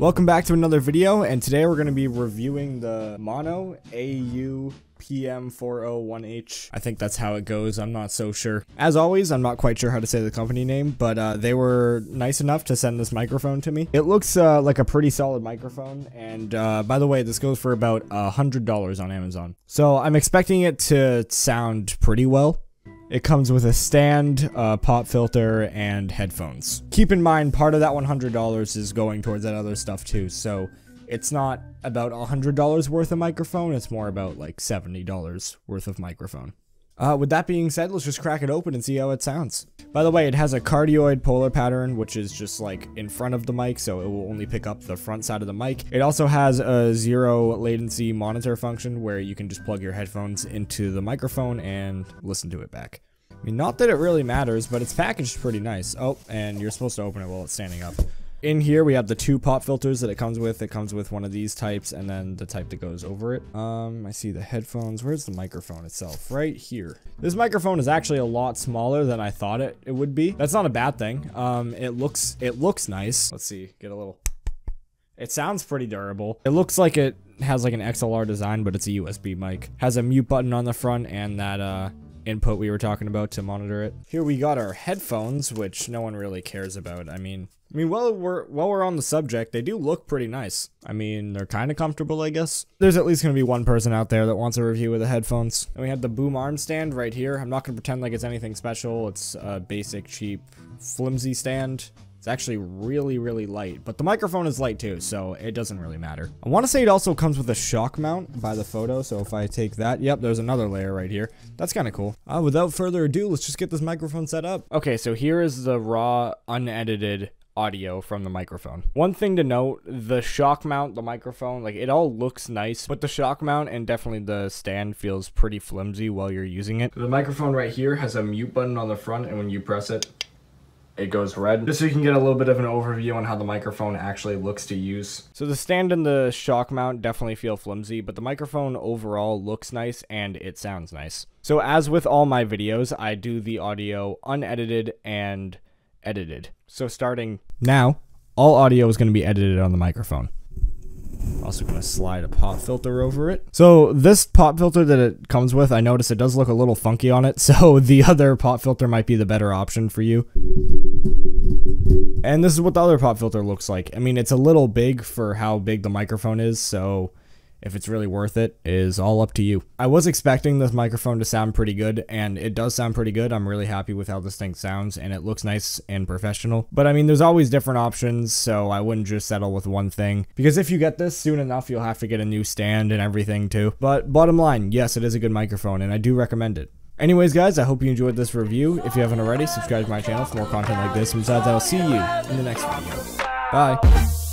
Welcome back to another video, and today we're going to be reviewing the MAONO AUPM401H. I think that's how it goes. I'm not so sure. As always, I'm not quite sure how to say the company name, but they were nice enough to send this microphone to me. It looks like a pretty solid microphone, and by the way, this goes for about $100 on Amazon. So I'm expecting it to sound pretty well. It comes with a stand, pop filter, and headphones. Keep in mind, part of that $100 is going towards that other stuff too, so it's not about $100 worth of microphone, it's more about like $70 worth of microphone. With that being said, let's just crack it open and see how it sounds. By the way, it has a cardioid polar pattern, which is just like in front of the mic, so it will only pick up the front side of the mic. It also has a zero latency monitor function where you can just plug your headphones into the microphone and listen to it back. I mean, not that it really matters, but it's packaged pretty nice. Oh, and you're supposed to open it while it's standing up. In here, we have the two pop filters that it comes with. It comes with one of these types and then the type that goes over it. I see the headphones. Where's the microphone itself? Right here. This microphone is actually a lot smaller than I thought it would be. That's not a bad thing. It looks nice. Let's see, get a little... It sounds pretty durable. It looks like it has like an XLR design, but it's a USB mic. Has a mute button on the front and that, input we were talking about to monitor it. Here we got our headphones, which no one really cares about. I mean, while we're on the subject, they do look pretty nice. I mean, they're kind of comfortable, I guess. There's at least going to be one person out there that wants a review of the headphones. And we have the boom arm stand right here. I'm not going to pretend like it's anything special. It's a basic, cheap, flimsy stand. It's actually really, really light, but the microphone is light too, so it doesn't really matter. I want to say it also comes with a shock mount by the photo, so if I take that, yep, there's another layer right here. That's kind of cool. Without further ado, let's just get this microphone set up. Okay, so here is the raw, unedited audio from the microphone. One thing to note, the shock mount, the microphone, like it all looks nice, but the shock mount and definitely the stand feels pretty flimsy while you're using it. The microphone right here has a mute button on the front, and when you press it, it goes red, just so you can get a little bit of an overview on how the microphone actually looks to use. So the stand and the shock mount definitely feel flimsy, but the microphone overall looks nice and it sounds nice. So as with all my videos, I do the audio unedited and edited. So starting now, all audio is going to be edited on the microphone. I'm also going to slide a pop filter over it. So this pop filter that it comes with, I noticed it does look a little funky on it, so the other pop filter might be the better option for you. And this is what the other pop filter looks like. I mean, it's a little big for how big the microphone is, so if it's really worth it is all up to you. I was expecting this microphone to sound pretty good, and it does sound pretty good. I'm really happy with how this thing sounds, and it looks nice and professional. But I mean, there's always different options, so I wouldn't just settle with one thing. Because if you get this, soon enough you'll have to get a new stand and everything too. But bottom line, yes, it is a good microphone, and I do recommend it. Anyways, guys, I hope you enjoyed this review. If you haven't already, subscribe to my channel for more content like this. And besides, I'll see you in the next video. Bye.